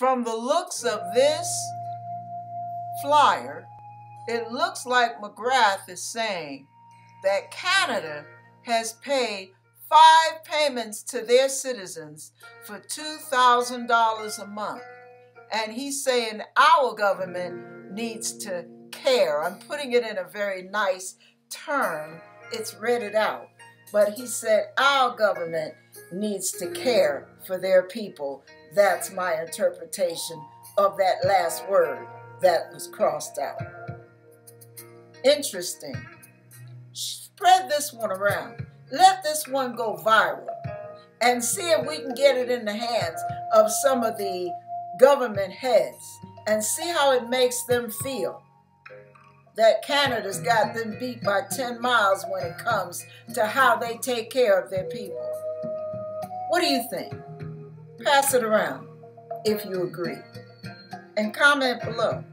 From the looks of this flyer, it looks like McGrath is saying that Canada has paid 5 payments to their citizens for $2,000 a month. And he's saying our government needs to care. I'm putting it in a very nice term. It's read out. But he said our government needs to care for their people. That's my interpretation of that last word that was crossed out. Interesting. Spread this one around. Let this one go viral and see if we can get it in the hands of some of the government heads and see how it makes them feel that Canada's got them beat by 10 miles when it comes to how they take care of their people. What do you think? Pass it around if you agree and comment below.